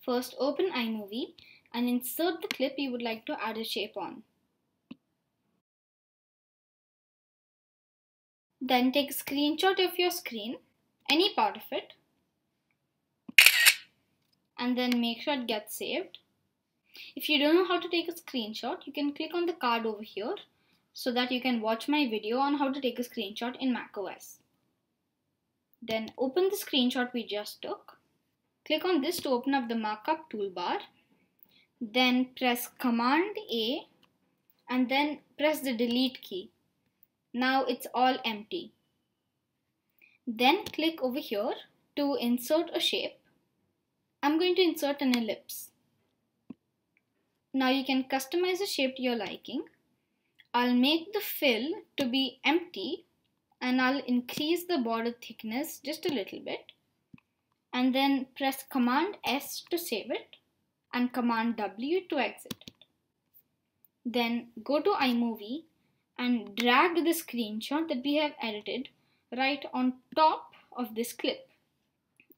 First, open iMovie and insert the clip you would like to add a shape on. Then take a screenshot of your screen, any part of it, and then make sure it gets saved. If you don't know how to take a screenshot, you can click on the card over here so that you can watch my video on how to take a screenshot in macOS. Then open the screenshot we just took. Click on this to open up the markup toolbar. Then press Command A and then press the delete key. Now it's all empty. Then click over here to insert a shape. I'm going to insert an ellipse. Now you can customize the shape to your liking. I'll make the fill to be empty and I'll increase the border thickness just a little bit. And then press Command S to save it and Command W to exit it. Then go to iMovie and drag the screenshot that we have edited right on top of this clip.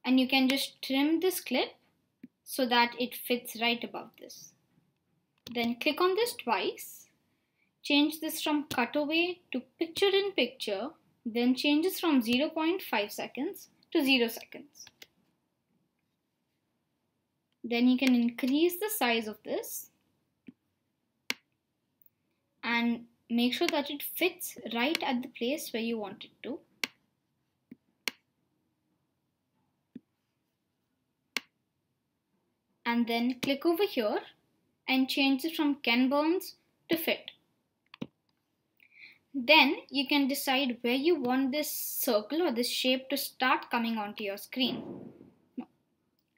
And you can just trim this clip so that it fits right above this. Then click on this twice. Change this from cutaway to picture in picture. Then change this from 0.5 seconds to 0 seconds. Then you can increase the size of this and make sure that it fits right at the place where you want it to. And then click over here and change it from Ken Burns to fit. Then you can decide where you want this circle or this shape to start coming onto your screen.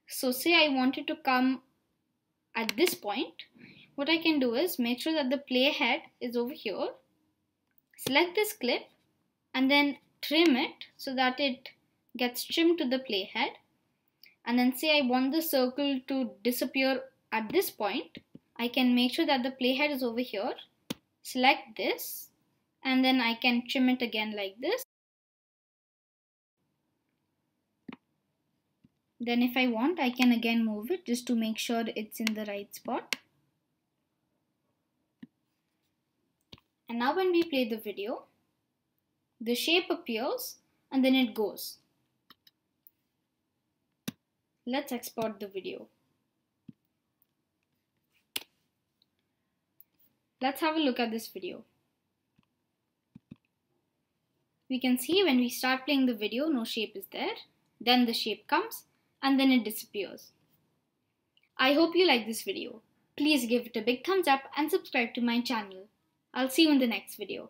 So say I want it to come at this point. What I can do is make sure that the playhead is over here. Select this clip and then trim it so that it gets trimmed to the playhead. And then say I want the circle to disappear at this point. I can make sure that the playhead is over here. Select this and then I can trim it again like this. Then if I want, I can again move it just to make sure it's in the right spot. And now when we play the video, the shape appears and then it goes. Let's export the video. Let's have a look at this video. We can see when we start playing the video, no shape is there. Then the shape comes and then it disappears. I hope you like this video. Please give it a big thumbs up and subscribe to my channel. I'll see you in the next video.